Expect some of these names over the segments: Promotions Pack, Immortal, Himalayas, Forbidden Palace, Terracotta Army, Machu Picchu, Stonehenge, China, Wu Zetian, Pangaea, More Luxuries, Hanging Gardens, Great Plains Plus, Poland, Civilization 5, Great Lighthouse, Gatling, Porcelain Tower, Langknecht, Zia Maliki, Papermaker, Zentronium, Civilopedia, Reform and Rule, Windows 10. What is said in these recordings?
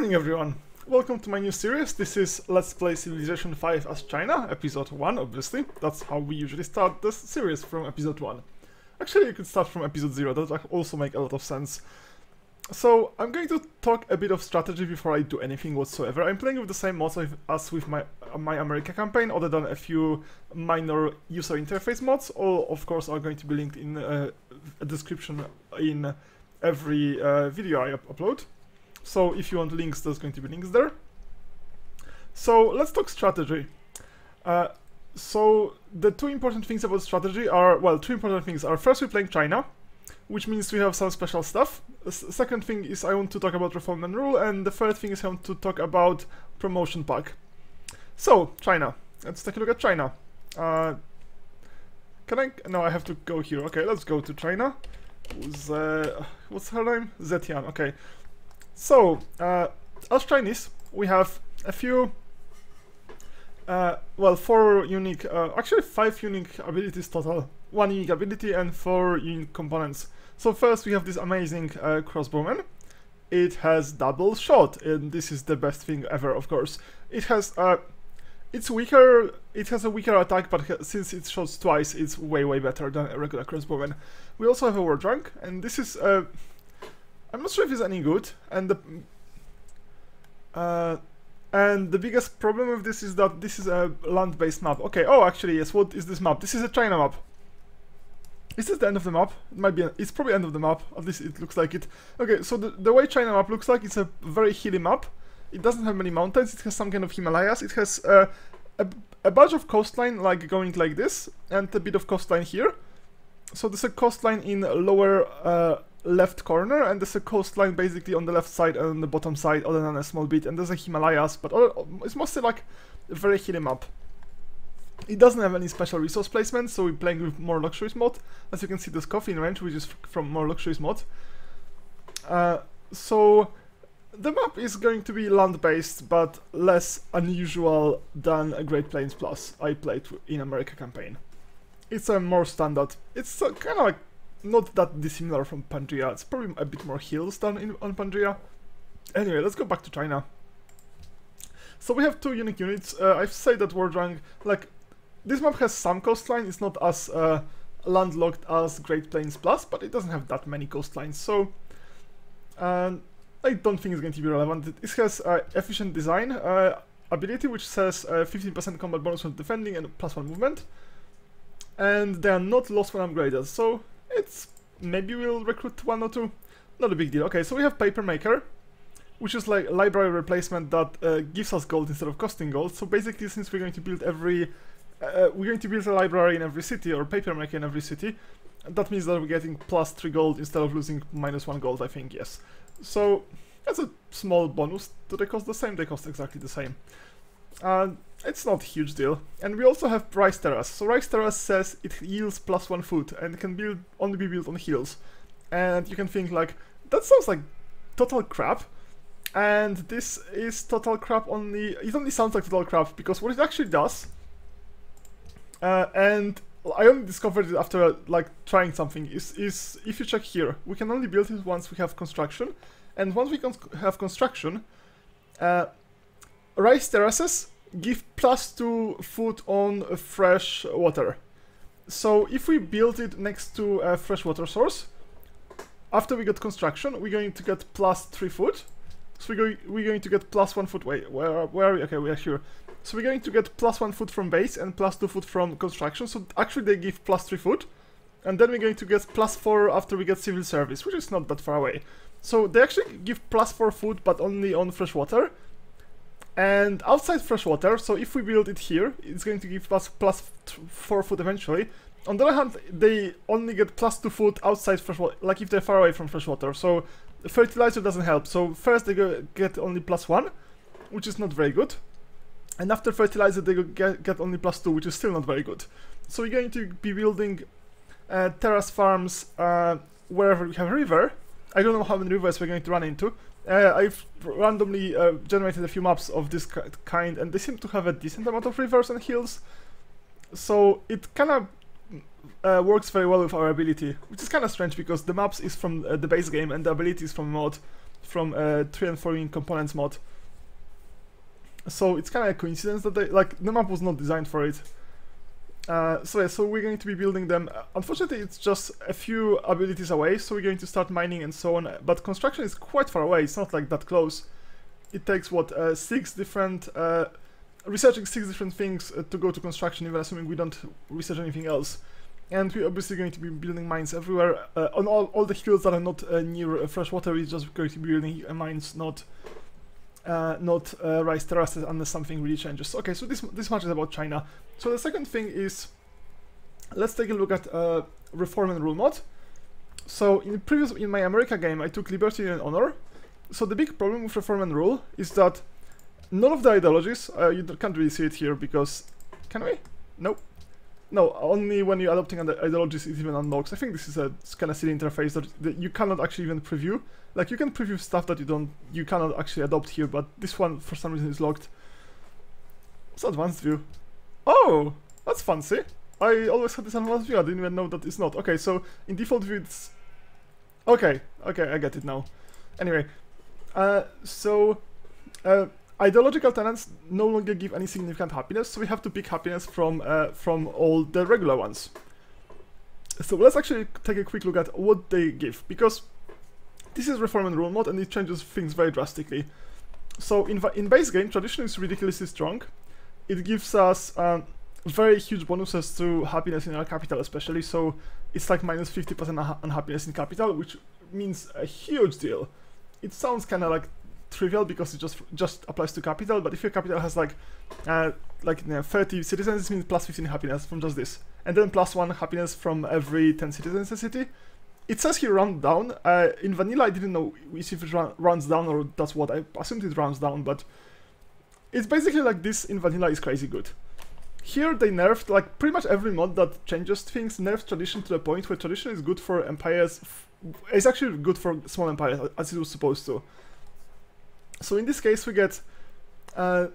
Morning everyone! Welcome to my new series. This is Let's Play Civilization 5 as China, episode 1 obviously. That's how we usually start this series, from episode 1. Actually you could start from episode 0, that would also make a lot of sense. So I'm going to talk a bit of strategy before I do anything whatsoever. I'm playing with the same mods as with my America campaign, other than a few minor user interface mods. All of course are going to be linked in a description in every video I upload. So if you want links, there's going to be links there. So let's talk strategy. So the two important things about strategy are, well, two important things are, first we're playing China, which means we have some special stuff. Second thing is I want to talk about Reform and Rule, and the third thing is I want to talk about Promotion Pack. So China, let's take a look at China. No, I have to go here. Okay, let's go to China. What's her name? Zetian, okay. So, as Chinese, we have a few, well, actually five unique abilities total. One unique ability and four unique components. So first we have this amazing crossbowman. It has double shot, and this is the best thing ever, of course. It has a weaker attack, but since it shots twice, it's way, way better than a regular crossbowman. We also have a war drunk, and this is... I'm not sure if it's any good, and the biggest problem with this is that this is a land-based map. Okay, oh, actually, yes, what is this map? This is a China map. Is this the end of the map? It might be, it's probably end of the map, at least it looks like it. Okay, so the way China map looks like, it's a very hilly map. It doesn't have many mountains, it has some kind of Himalayas, it has a bunch of coastline, like, going like this, and a bit of coastline here. So there's a coastline in lower... left corner, and there's a coastline basically on the left side and on the bottom side, other than a small bit, and there's a Himalayas, but it's mostly like a very hilly map. It doesn't have any special resource placement, so we're playing with More Luxuries mod. As you can see, there's coffee in range, which is from More Luxuries mod. So the map is going to be land-based, but less unusual than a Great Plains Plus I played in America campaign. It's a more standard, it's kind of like not that dissimilar from Pangaea. It's probably a bit more hills than on Pangaea. Anyway, let's go back to China. So we have two unique units. I've said that war drunk, like, this map has some coastline. It's not as landlocked as Great Plains Plus, but it doesn't have that many coastlines. So I don't think it's going to be relevant. It has efficient design ability, which says 15% combat bonus when defending and +1 movement. And they are not lost when upgraded. So it's... maybe we'll recruit one or two. Not a big deal. Okay, so we have Papermaker, which is like library replacement that gives us gold instead of costing gold. So basically, since we're going to build a library in every city, or Papermaker in every city, that means that we're getting +3 gold instead of losing -1 gold, I think, yes. So that's a small bonus. Do they cost the same? They cost exactly the same. It's not a huge deal. And we also have Rice Terrace. So Rice Terrace says it yields +1 food and can only be built on hills. And you can think like, that sounds like total crap. And this is total crap only... it only sounds like total crap because what it actually does... and I only discovered it after like trying something, is if you check here, we can only build it once we have construction. And once we have construction, rice terraces give +2 food on fresh water. So if we build it next to a fresh water source, after we got construction, we're going to get +3 food. So we're going to get +1 food. Wait, where are we? Okay, we are here. So we're going to get +1 food from base and +2 food from construction. So actually they give +3 food. And then we're going to get +4 after we get civil service, which is not that far away. So they actually give +4 food, but only on fresh water. And outside freshwater, so if we build it here, it's going to give us +4 food eventually. On the other hand, they only get +2 food outside freshwater, like if they're far away from freshwater. So fertilizer doesn't help. So first they get only +1, which is not very good. And after fertilizer, they get only +2, which is still not very good. So we're going to be building terrace farms wherever we have a river. I don't know how many rivers we're going to run into. I've randomly generated a few maps of this kind, and they seem to have a decent amount of rivers and hills. So it kind of works very well with our ability, which is kind of strange because the maps is from the base game and the ability is from mod. from tree and following components mod. So it's kind of a coincidence that they, like, the map was not designed for it. So yeah, so we're going to be building them. Unfortunately, it's just a few abilities away, so we're going to start mining and so on. But construction is quite far away, it's not like that close. It takes, what, six different... researching six different things to go to construction, even assuming we don't research anything else. And we're obviously going to be building mines everywhere. On all the hills that are not near fresh water, we're just going to be building mines, not rice terraces, unless something really changes. Okay, so this much is about China. So the second thing is, let's take a look at Reform and Rule mod. So in my America game, I took liberty and honor. So the big problem with Reform and Rule is that none of the ideologies, you can't really see it here because, can we? Nope. No, only when you're adopting the ideologies it even unlocks. I think this is a kind of silly interface that you cannot actually even preview. Like, you can preview stuff that you cannot actually adopt here, but this one for some reason is locked. What's advanced view? Oh, that's fancy. I always had this advanced view, I didn't even know that it's not. Okay, so in default view it's... Okay, I get it now. Anyway, ideological tenets no longer give any significant happiness, so we have to pick happiness from all the regular ones. So let's actually take a quick look at what they give, because this is Reform and Rule mod and it changes things very drastically. So in base game, tradition is ridiculously strong. It gives us very huge bonuses to happiness in our capital especially, so it's like minus 50% unhappiness in capital, which means a huge deal. It sounds kind of like trivial because it just applies to capital, but if your capital has like 30 citizens, it means plus 15 happiness from just this, and then plus 1 happiness from every 10 citizens in the city. It says here round down. In vanilla I didn't know if it rounds down or that's what I assumed, it rounds down, but it's basically like this in vanilla is crazy good. Here they nerfed, like, pretty much every mod that changes things nerfs tradition to the point where tradition is good for empires, it's actually good for small empires as it was supposed to. So in this case we get, I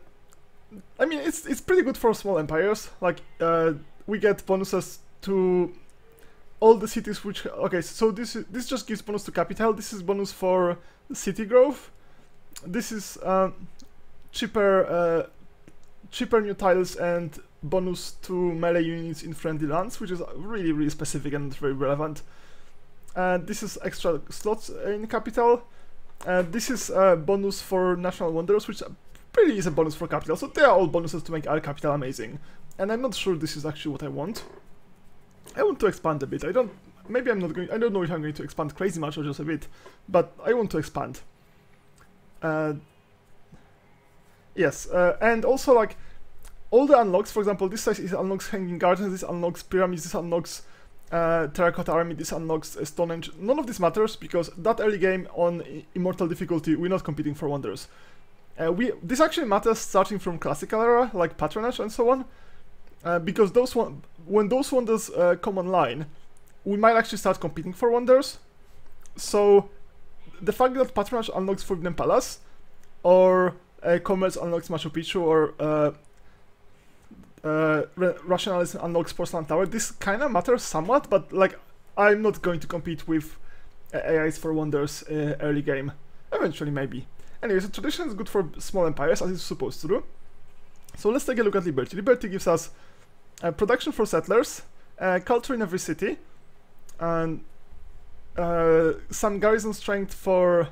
mean, it's pretty good for small empires, like, we get bonuses to all the cities which, okay, so this just gives bonus to capital, this is bonus for city growth, this is cheaper new tiles and bonus to melee units in friendly lands, which is really, really specific and very relevant. This is extra slots in capital. This is a bonus for National Wonders, which really is a bonus for capital, so they are all bonuses to make our capital amazing. And I'm not sure this is actually what I want. I want to expand a bit. I don't know if I'm going to expand crazy much or just a bit, but I want to expand. Yes, and also, like, all the unlocks, for example, this size unlocks Hanging Gardens, this unlocks Pyramids, this unlocks... Terracotta Army, this unlocks Stonehenge. None of this matters because that early game on Immortal difficulty, we're not competing for wonders. This actually matters starting from classical era, like patronage and so on, because when those wonders come online, we might actually start competing for wonders. So the fact that patronage unlocks Forbidden Palace, or commerce unlocks Machu Picchu, or rationalism unlocks Porcelain Tower, this kind of matters somewhat, but, like, I'm not going to compete with AIs for wonders early game. Eventually, maybe. Anyway, so tradition is good for small empires, as it's supposed to do. So let's take a look at liberty. Liberty gives us production for settlers, culture in every city, and some garrison strength for...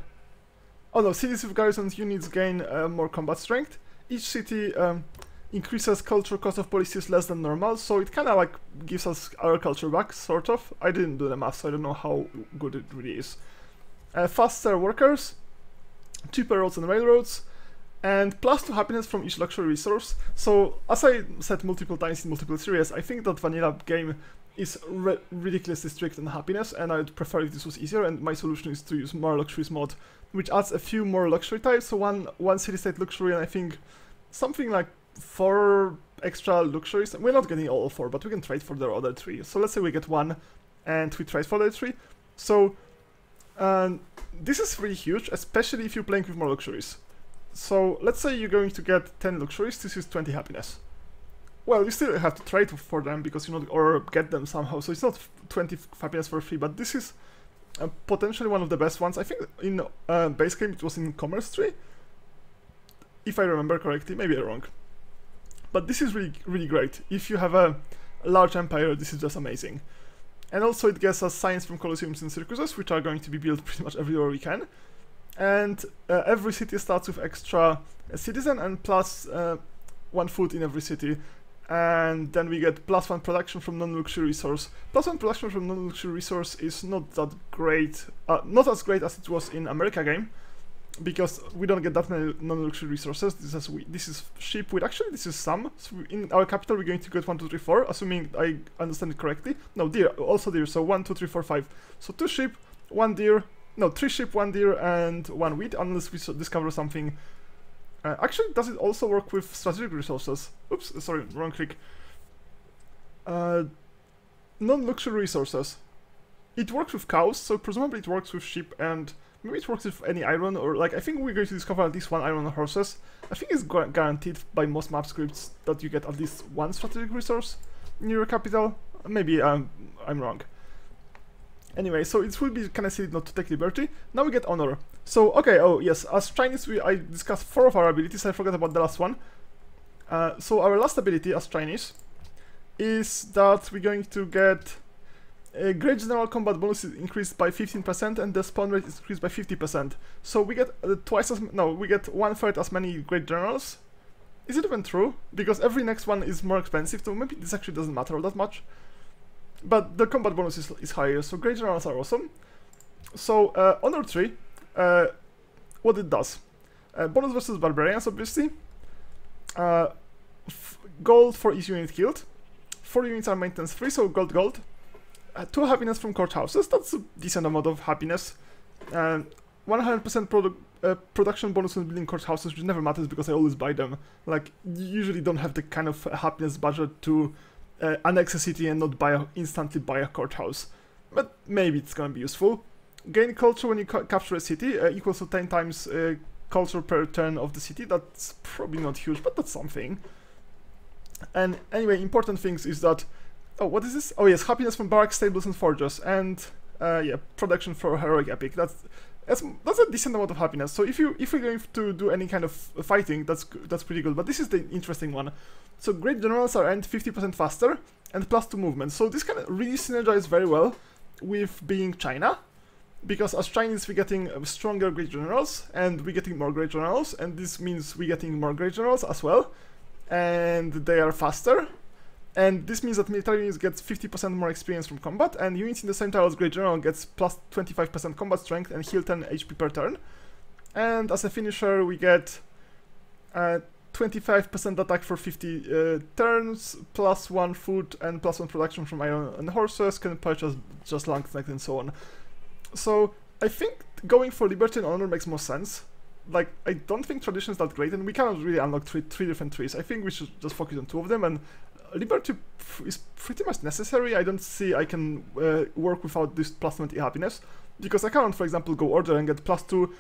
Oh no, cities with garrison units gain more combat strength. Each city... increases culture cost of policies less than normal, so it kind of, like, gives us our culture back, sort of. I didn't do the math, so I don't know how good it really is. Faster workers, cheaper roads and railroads, and plus 2 happiness from each luxury resource. So, as I said multiple times in multiple series, I think that vanilla game is ridiculously strict on happiness, and I'd prefer if this was easier, and my solution is to use more luxuries mod, which adds a few more luxury types, so one city-state luxury, and I think something like 4 extra luxuries. We're not getting all 4, but we can trade for the other 3. So let's say we get 1 and we trade for the other 3. So this is really huge, especially if you're playing with more luxuries. So let's say you're going to get 10 luxuries, this is 20 happiness. Well, you still have to trade for them because you know, or get them somehow, so it's not 20 happiness for free, but this is Potentially one of the best ones. I think in base game it was in Commerce Tree, if I remember correctly, maybe I'm wrong. But this is really, really great. If you have a large empire, this is just amazing. And also it gets us science from colosseums and circuses, which are going to be built pretty much everywhere we can. And every city starts with extra citizen and plus 1 food in every city. And then we get plus 1 production from non-luxury resource. Plus 1 production from non-luxury resource is not that great, not as great as it was in America game, because we don't get that many non-luxury resources. This is sheep wood. Actually, this is some. So in our capital, we're going to get 1, 2, 3, 4, assuming I understand it correctly. No, deer, also deer. So 1, 2, 3, 4, 5. So 3 sheep, 1 deer, and 1 wheat, unless we discover something. Actually, does it also work with strategic resources? Oops, sorry, wrong click. Non-luxury resources. It works with cows, so presumably it works with sheep, and maybe it works with any iron, or like, I think we're going to discover at least 1 iron on horses. I think it's guaranteed by most map scripts that you get at least 1 strategic resource in your capital. Maybe I'm wrong. Anyway, so it would be kind of silly not to take liberty. Now we get honor. So, okay, oh yes, as Chinese, I discussed 4 of our abilities. I forgot about the last one. So our last ability as Chinese is that we're going to get a great general combat bonus is increased by 15% and the spawn rate is increased by 50%. So we get we get 1/3 as many great generals. Is it even true? Because every next one is more expensive, so maybe this actually doesn't matter all that much. But the combat bonus is higher, so great generals are awesome. So, Honor 3, what it does. Bonus versus barbarians, obviously. Gold for each unit killed. 4 units are maintenance free, so gold. 2 happiness from courthouses, that's a decent amount of happiness. 100% production bonus on building courthouses, which never matters because I always buy them. Like, you usually don't have the kind of happiness budget to annex a city and not instantly buy a courthouse, but maybe it's gonna be useful. Gain culture when you capture a city, equals to 10 times culture per turn of the city. That's probably not huge, but that's something. And anyway, important things is that, oh, what is this? Oh yes, happiness from barracks, stables and forges, and yeah, production for heroic epic. That's a decent amount of happiness. So if we're going to do any kind of fighting, that's pretty good. But this is the interesting one. So great generals are earned 50% faster and plus 2 movement. So this kind of really synergizes very well with being China, because as Chinese we're getting stronger great generals and we're getting more great generals, and this means we're getting more great generals as well, and they are faster. And this means that military units get 50% more experience from combat, and units in the same tier as Great General gets plus 25% combat strength and heal 10 HP per turn. And as a finisher we get 25% attack for 50 turns, plus 1 food and plus 1 production from iron and horses, can purchase just Langknecht and so on. So I think going for liberty and honor makes more sense. Like, I don't think tradition is that great, and we cannot really unlock three different trees. I think we should just focus on 2 of them, and liberty is pretty much necessary. I don't see I can work without this plus 20 happiness, because I can't, for example, go order and get plus 2.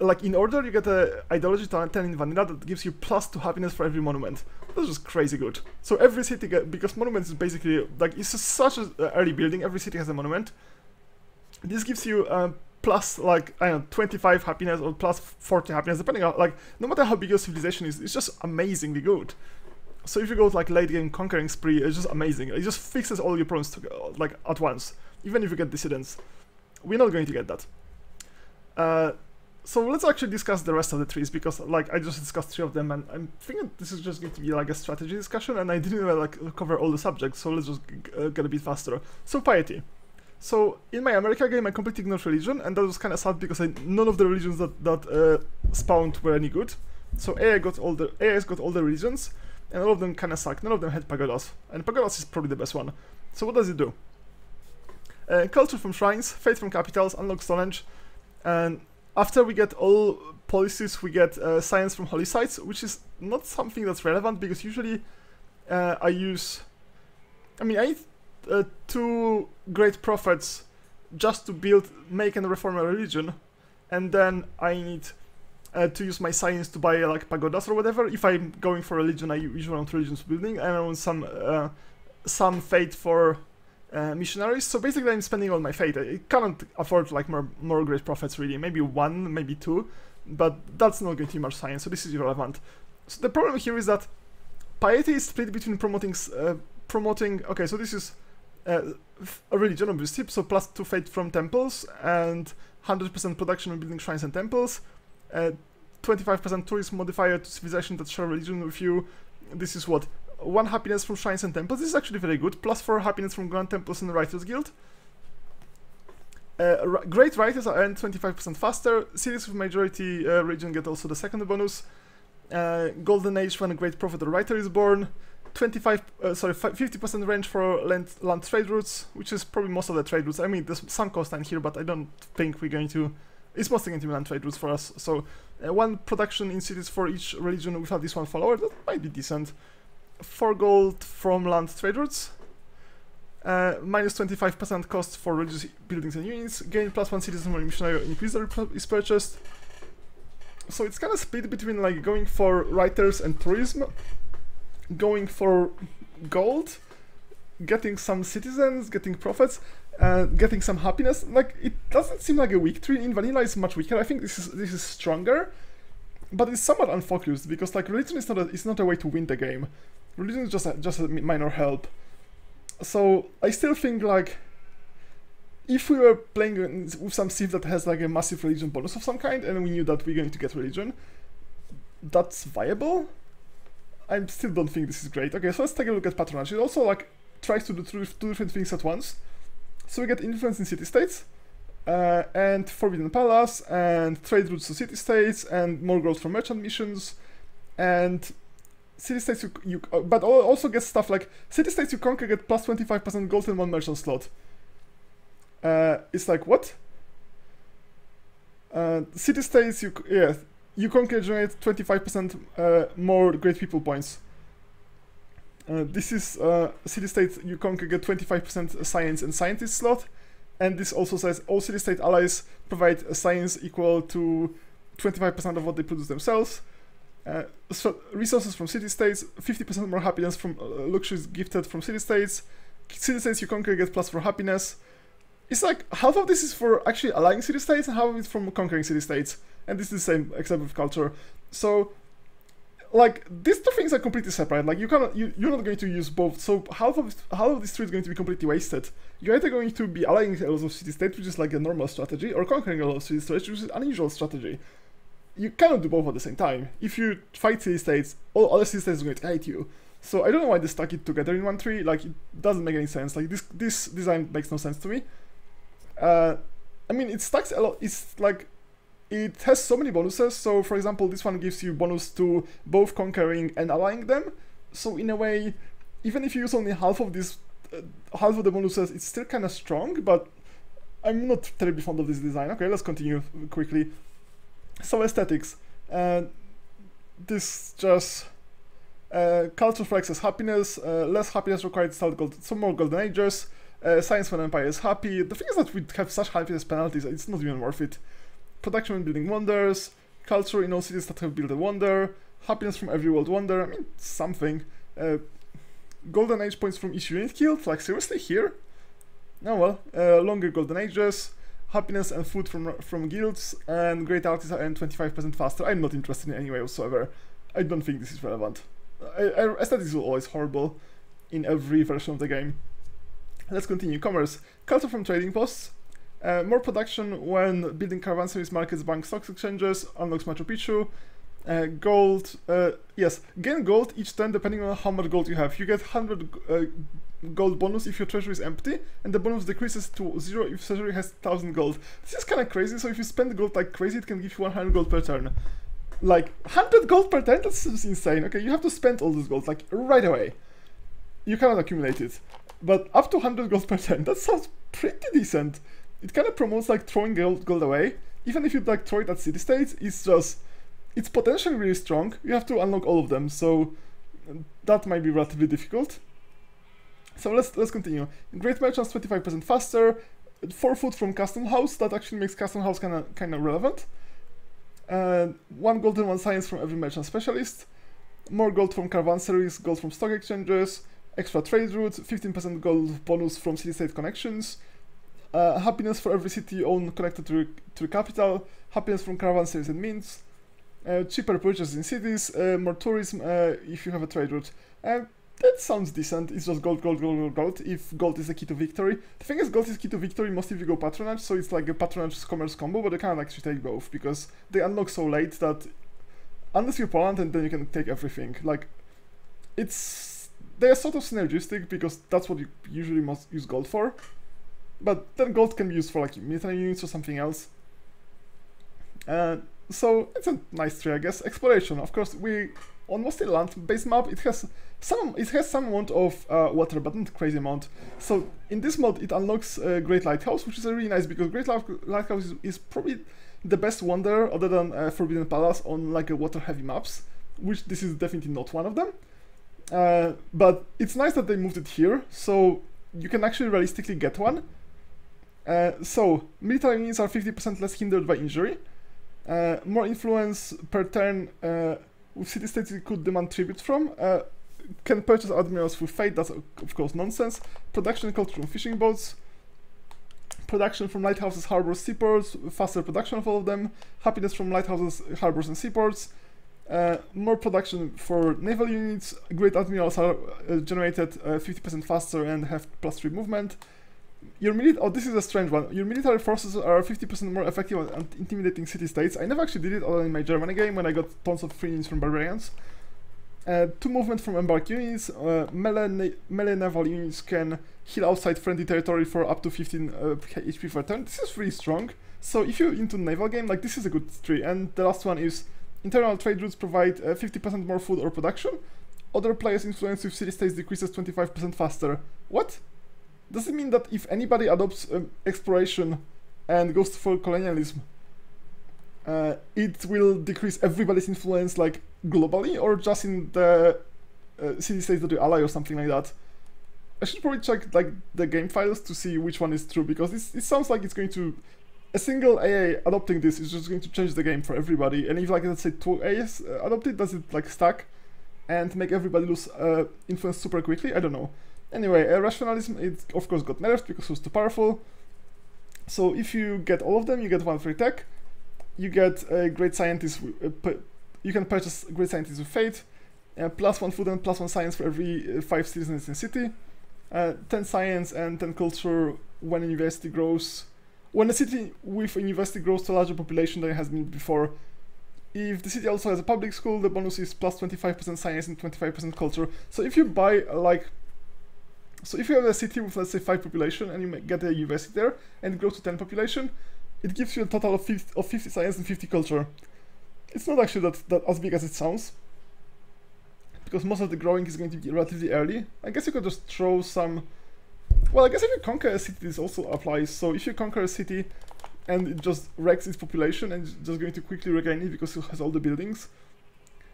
Like, in order, you get an ideology to 10 in vanilla that gives you plus 2 happiness for every monument. That's just crazy good. So every city, because monuments is basically, like, it's such an early building, every city has a monument. This gives you plus, like, I don't know, 25 happiness or plus 40 happiness, depending on, like, no matter how big your civilization is, it's just amazingly good. So if you go with, like, late game conquering spree, it's just amazing. It just fixes all your problems like at once, even if you get dissidents. We're not going to get that. So let's actually discuss the rest of the trees, because, like, I just discussed 3 of them, and I'm thinking this is just going to be like a strategy discussion, and I didn't even, like, cover all the subjects. So let's just get a bit faster. So piety. So in my America game, I completely ignored religion, and that was kind of sad because none of the religions that spawned were any good. So AI's got all the religions. And all of them kind of suck. None of them had pagodas, and pagodas is probably the best one. So what does it do? Culture from shrines, faith from capitals, unlock Stonehenge, and after we get all policies, we get science from holy sites, which is not something that's relevant because usually I need 2 great prophets just to make and reform a religion, and then I need to use my science to buy, like, pagodas or whatever. If I'm going for religion, I usually want religions building, and I want some faith for missionaries. So basically I'm spending all my fate. I can't afford like more great prophets really, maybe one, maybe two, but that's not going to be much science, so this is irrelevant. So the problem here is that piety is split between promoting, okay, so this is a religion obviously, so plus 2 fate from temples and 100% production on building shrines and temples, 25% tourism modifier to civilization that share religion with you. This is what? 1 happiness from shrines and temples. This is actually very good. Plus 4 happiness from grand temples and writers guild. Great writers are earned 25% faster. Cities with majority region get also the second bonus. Golden age when a great prophet or writer is born. 50% range for land trade routes, which is probably most of the trade routes. I mean, there's some coastline here, but I don't think we're going to. It's mostly going to be land trade routes for us. So 1 production in cities for each religion without this 1 follower. That might be decent. 4 gold from land trade routes, minus 25% cost for religious buildings and units, gain plus 1 citizen when missionary inquisitor is purchased. So it's kind of split between like going for writers and tourism, going for gold, getting some citizens, getting profits, getting some happiness. Like, it doesn't seem like a weak tree. In vanilla it's much weaker. I think this is stronger, but it's somewhat unfocused because like religion is not a way to win the game. Religion is just a minor help. So I still think like if we were playing with some sieve that has like a massive religion bonus of some kind and we knew that we're going to get religion, that's viable. I still don't think this is great. Okay, so let's take a look at patronage. It also like tries to do 2 different things at once. So we get influence in city-states, and Forbidden Palace, and trade routes to city-states, and more growth from merchant missions, and city-states but also get stuff like city-states you conquer get plus 25% gold in 1 merchant slot. It's like, what? City-states you conquer generate 25% more great people points. This is city-state you conquer get 25% science and scientist slot, and this also says all city-state allies provide a science equal to 25% of what they produce themselves. So resources from city-states, 50% more happiness from luxuries gifted from city-states. City-states you conquer get plus 4 happiness. It's like half of this is for actually allying city-states and half of it from conquering city-states, and this is the same except with culture. So like these 2 things are completely separate. Like you're not going to use both. So half of this tree is going to be completely wasted. You're either going to be allying a lot of city-states, which is like a normal strategy, or conquering a lot of city-states, which is an unusual strategy. You cannot do both at the same time. If you fight city-states, all other city-states are going to hate you. So I don't know why they stuck it together in one tree. Like it doesn't make any sense. Like this design makes no sense to me. I mean, it stacks a lot. It's like it has so many bonuses. So for example, this one gives you bonus to both conquering and allying them. So in a way, even if you use only half of this, half of the bonuses, it's still kind of strong, but I'm not terribly fond of this design. Okay, let's continue quickly. So aesthetics, this just culture for excess happiness, less happiness required to start gold, some more golden ages, science when empire is happy. The thing is that we have such happiness penalties, it's not even worth it. Production and building wonders, culture in all cities that have built a wonder, happiness from every world wonder, I mean, something. Golden age points from each unit killed, like seriously, here? Oh well, longer golden ages, happiness and food from guilds, and great artists are earned 25% faster. I'm not interested in any way whatsoever. I don't think this is relevant. Aesthetics is always horrible in every version of the game. Let's continue. Commerce, culture from trading posts. More production when building caravansaries, markets, banks, stock exchanges, unlocks Machu Picchu. Gold, yes, gain gold each turn depending on how much gold you have. You get 100 gold bonus if your treasury is empty, and the bonus decreases to 0 if treasury has 1000 gold. This is kind of crazy, so if you spend gold like crazy, it can give you 100 gold per turn. Like, 100 gold per turn? That's just insane. Okay, you have to spend all this gold, like, right away. You cannot accumulate it. But up to 100 gold per turn, that sounds pretty decent. It kind of promotes like throwing gold away. Even if you like throw it at city-states, it's just, it's potentially really strong. You have to unlock all of them, so that might be relatively difficult. So let's continue. Great merchants 25% faster, 4 food from custom house. That actually makes custom house kind of relevant. 1 gold and 1 science from every merchant specialist. More gold from caravansaries, gold from stock exchanges, extra trade routes, 15% gold bonus from city-state connections, happiness for every city owned connected to the capital, happiness from caravansaries and mints, cheaper purchases in cities, more tourism if you have a trade route. That sounds decent. It's just gold, gold, gold, gold, gold, if gold is the key to victory. The thing is, gold is key to victory mostly if you go patronage, so it's like a patronage commerce combo, but they can't actually take both, because they unlock so late that unless you're Poland, and then you can take everything. Like, it's... they're sort of synergistic, because that's what you usually must use gold for. But then gold can be used for, like, military units or something else. So, it's a nice tree, I guess. Exploration, of course, we... on mostly land-based map, it has some amount of water, but not crazy amount. So in this mod, it unlocks Great Lighthouse, which is really nice because Great Lighthouse is probably the best wonder other than Forbidden Palace on like water-heavy maps, which this is definitely not one of them. But it's nice that they moved it here, so you can actually realistically get one. So military units are 50% less hindered by injury, more influence per turn. With city-states you could demand tribute from, can purchase admirals with fate, that's of course nonsense, production cult from fishing boats, production from lighthouses, harbors, seaports, faster production of all of them, happiness from lighthouses, harbors and seaports, more production for naval units, great admirals are generated 50% faster and have +3 movement. Your oh, this is a strange one. Your military forces are 50% more effective at intimidating city-states. I never actually did it other than in my Germany game when I got tons of free units from barbarians. 2 movement from embark units. Melee naval units can heal outside friendly territory for up to 15 HP per turn. This is really strong. So if you're into naval game, like this is a good tree. And the last one is internal trade routes provide 50% more food or production. Other players' influence with city-states decreases 25% faster. What? Does it mean that if anybody adopts exploration and goes for colonialism, it will decrease everybody's influence, like, globally, or just in the city-states that you ally or something like that? I should probably check, like, the game files to see which one is true, because it sounds like it's going to... a single AA adopting this is just going to change the game for everybody, and if, like, let's say 2 AAs adopt it, does it, like, stack and make everybody lose influence super quickly? I don't know. Anyway, rationalism, it of course got nerfed because it was too powerful. So if you get all of them, you get 1 free tech. You get a great scientist, you can purchase great scientists with fate, +1 food and +1 science for every 5 citizens in city, 10 science and 10 culture when a university grows. When a city with a university grows to a larger population than it has been before, if the city also has a public school, the bonus is +25% science and 25% culture. So if you buy like... so if you have a city with, let's say, 5 population and you get a university there and grow to 10 population, it gives you a total of 50 science and 50 culture. It's not actually that as big as it sounds, because most of the growing is going to be relatively early. I guess you could just throw some... well, I guess if you conquer a city, this also applies. So if you conquer a city and it just wrecks its population and it's just going to quickly regain it because it has all the buildings.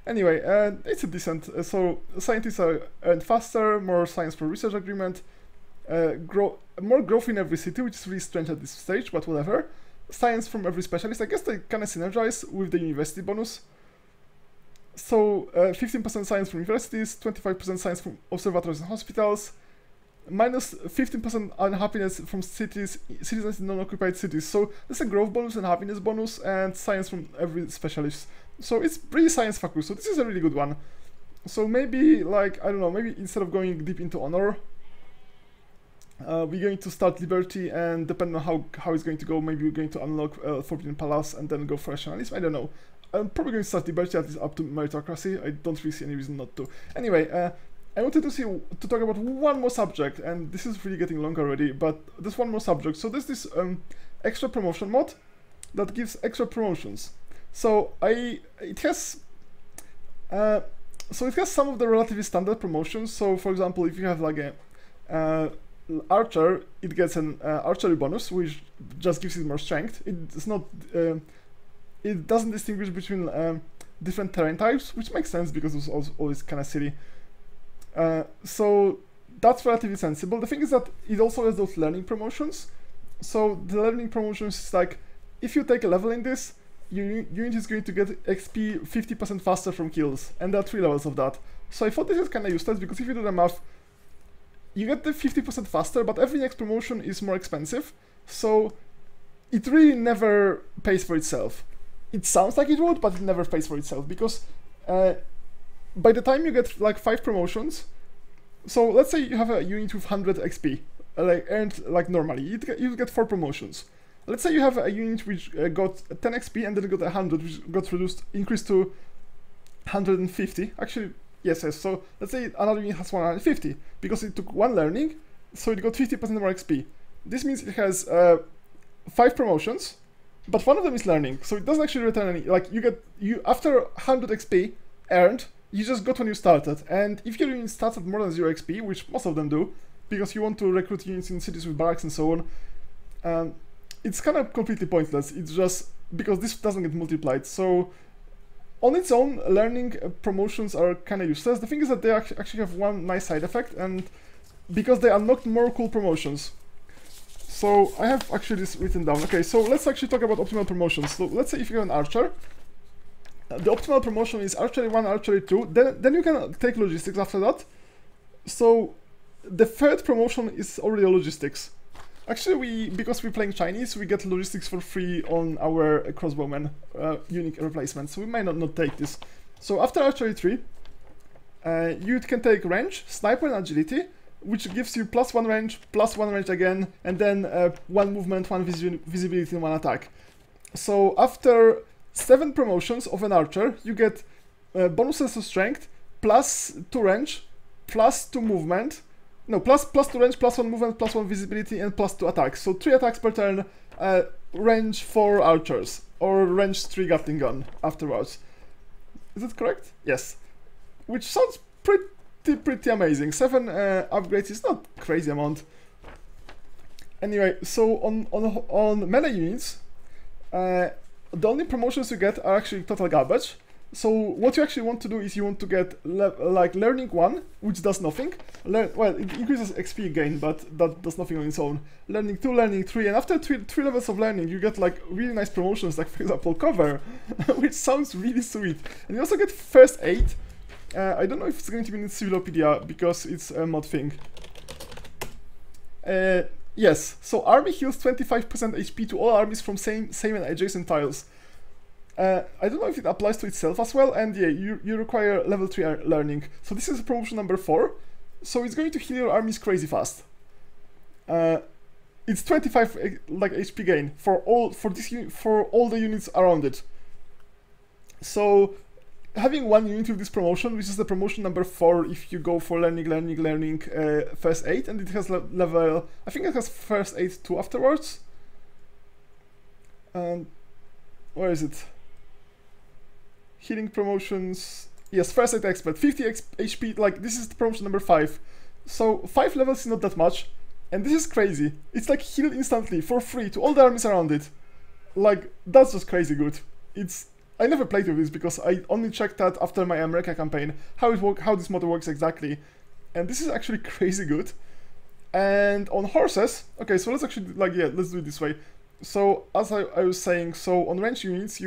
Anyway, it's a decent, so scientists are earned faster, more science per research agreement, more growth in every city, which is really strange at this stage, but whatever. Science from every specialist, I guess they kind of synergize with the university bonus. So 15% science from universities, 25% science from observatories and hospitals, -15% unhappiness from citizens in non-occupied cities. So there's a growth bonus and happiness bonus and science from every specialist. So it's pretty science focused, so this is a really good one. So maybe, like, I don't know, maybe instead of going deep into honor, we're going to start liberty, and depending on how it's going to go, maybe we're going to unlock Forbidden Palace and then go for rationalism, I don't know. I'm probably going to start liberty, at least up to meritocracy. I don't really see any reason not to. Anyway, I wanted to talk about one more subject, and this is really getting long already, but there's one more subject. So there's this extra promotion mod that gives extra promotions. So it has some of the relatively standard promotions. So for example, if you have like a archer, it gets an archery bonus, which just gives it more strength. It's not, it doesn't distinguish between different terrain types, which makes sense because it was always kind of silly. So that's relatively sensible. The thing is that it also has those learning promotions. So the learning promotions is like, if you take a level in this, your unit is going to get XP 50% faster from kills, and there are 3 levels of that. So I thought this is kind of useless, because if you do the math, you get the 50% faster, but every next promotion is more expensive, so it really never pays for itself. It sounds like it would, but it never pays for itself, because by the time you get like 5 promotions, so let's say you have a unit with 100 XP, like earned like normally, you get 4 promotions. Let's say you have a unit which got 10 XP and then got 100, which got reduced, increased to 150, actually, yes, so let's say another unit has 150, because it took 1 learning, so it got 50% more XP. This means it has 5 promotions, but one of them is learning, so it doesn't actually return any, like, you after 100 XP earned, you just got when you started, and if your unit starts at more than 0 XP, which most of them do, because you want to recruit units in cities with barracks and so on, it's kind of completely pointless. It's just because this doesn't get multiplied. So on its own, learning promotions are kind of useless. The thing is that they actually have one nice side effect, and because they unlocked more cool promotions. So I have actually this written down. Okay, so let's actually talk about optimal promotions. So let's say if you have an archer, the optimal promotion is archery 1, archery 2, then you can take logistics after that. So the 3rd promotion is already logistics. Actually, because we're playing Chinese, we get logistics for free on our crossbowman unique replacement, so we might not take this. So after archery 3, you can take range, sniper and agility, which gives you plus 1 range again, and then 1 movement, 1 visibility and 1 attack. So after 7 promotions of an archer, you get bonuses to strength, plus 2 range, plus 2 movement, plus 2 range, plus 1 movement, plus 1 visibility, and plus 2 attacks. So 3 attacks per turn, range 4 archers, or range 3 Gatling gun afterwards. Is that correct? Yes. Which sounds pretty amazing. 7 upgrades is not a crazy amount. Anyway, so on melee units, the only promotions you get are actually total garbage. So what you actually want to do is you want to get like learning 1, which does nothing. Well, it increases XP again, but that does nothing on its own. Learning 2, learning 3, and after three levels of learning, you get like really nice promotions, like for example cover, which sounds really sweet. And you also get first aid. I don't know if it's going to be in Civilopedia because it's a mod thing. Yes, so army heals 25% HP to all armies from same and adjacent tiles. I don't know if it applies to itself as well, and yeah, you require level 3 learning. So this is promotion number 4, so it's going to heal your armies crazy fast. It's 25 like HP gain for all the units around it. So having one unit with this promotion, which is the promotion number 4, if you go for learning, first aid, and it has level, I think it has first aid 2 afterwards. Where is it? Healing promotions, yes, first aid expert, 50 HP, like this is the promotion number 5. So 5 levels is not that much, and this is crazy. It's like healed instantly for free to all the armies around it. Like, that's just crazy good. I never played with this because I only checked that after my America campaign, how this model works exactly. And this is actually crazy good. And on horses, okay, so let's actually, like, yeah, let's do it this way. So as I was saying, so on range units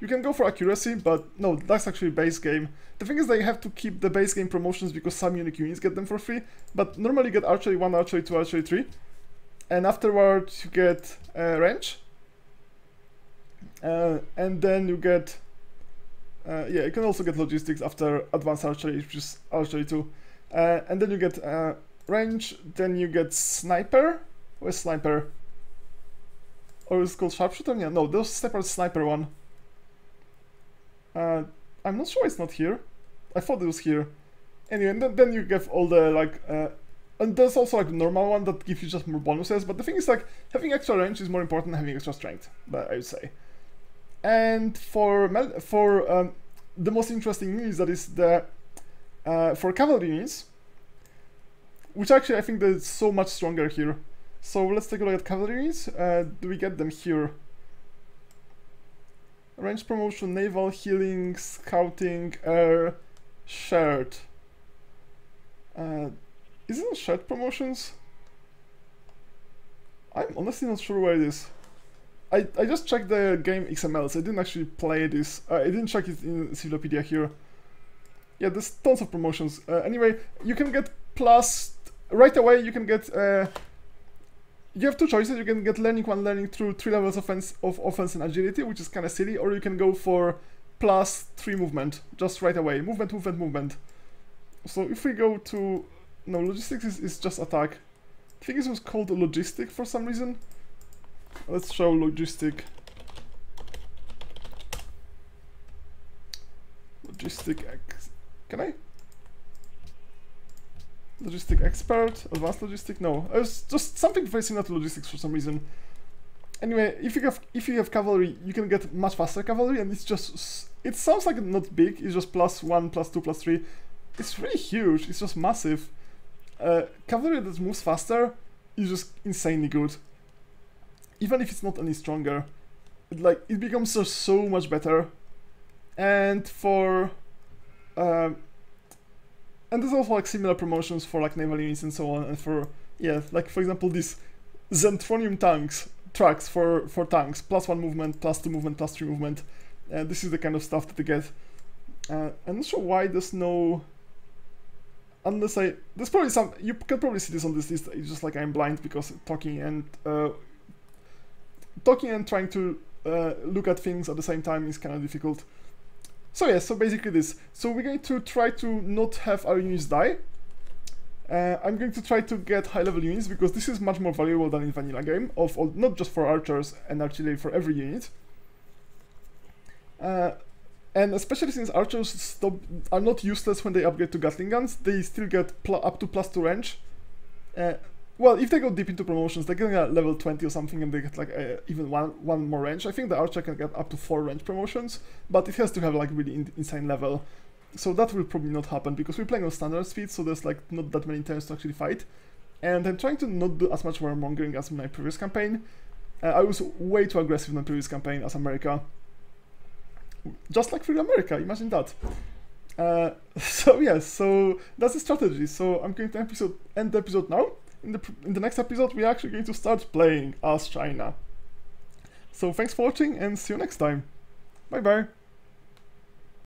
you can go for accuracy, but no, that's actually base game. The thing is that you have to keep the base game promotions because some unique units get them for free, but normally you get archery 1, archery 2, archery 3, and afterwards you get range, and then you get, yeah, you can also get logistics after advanced archery, which is archery 2, and then you get range, then you get sniper, where's sniper? Or it's called sharpshooter? Yeah, no, those separate sniper one. I'm not sure it's not here. I thought it was here. Anyway, and then you give all the like, and there's also like normal one that gives you just more bonuses. But the thing is like having extra range is more important than having extra strength, I would say. And for the most interesting news that is the for cavalry units, which actually I think they're so much stronger here. So let's take a look at cavalry units. Do we get them here? Range promotion, naval, healing, scouting, air, shared. Isn't it shared promotions? I'm honestly not sure where it is. I just checked the game XML, so I didn't actually play this. I didn't check it in Civilopedia here. Yeah, there's tons of promotions. Anyway, you can get plus right away you can get, you have two choices. You can get learning one, learning through 3 levels of offense and agility, which is kind of silly, or you can go for +3 movement, just right away. Movement, movement, movement. So if we go to, no, logistics is just attack. I think this was called logistic for some reason. Let's show logistic. Logistic X, can I? Logistic expert, advanced logistic, no. It's just something very similar to logistics for some reason. Anyway, if you have cavalry, you can get much faster cavalry, and it's just, it sounds like not big, it's just +1, +2, +3. It's really huge, it's just massive. Cavalry that moves faster is just insanely good. Even if it's not any stronger, it becomes so much better. And for, and there's also similar promotions for naval units and so on, and for, yeah, for example these Zentronium tracks for tanks, +1 movement, +2 movement, +3 movement, and this is the kind of stuff that they get. I'm not sure why there's no, unless I, there's probably some, you can probably see this on this list, it's just I'm blind because talking and trying to look at things at the same time is kind of difficult. So yeah, so basically this. So we're going to try to not have our units die. I'm going to try to get high-level units because this is much more valuable than in vanilla game, not just for archers and artillery, for every unit. And especially since archers are not useless when they upgrade to Gatling guns, they still get up to +2 range. Well, if they go deep into promotions, they get like level 20 or something, and they get even one more range. I think the archer can get up to 4 range promotions, but it has to have really insane level. So that will probably not happen because we're playing on standard speed, so there's not that many turns to actually fight. And I'm trying to not do as much warmongering as in my previous campaign. I was way too aggressive in my previous campaign as America. Just like real America, imagine that. So yeah, so that's the strategy. So I'm going to end the episode now. In the next episode, we're actually going to start playing as China. So thanks for watching and see you next time. Bye bye.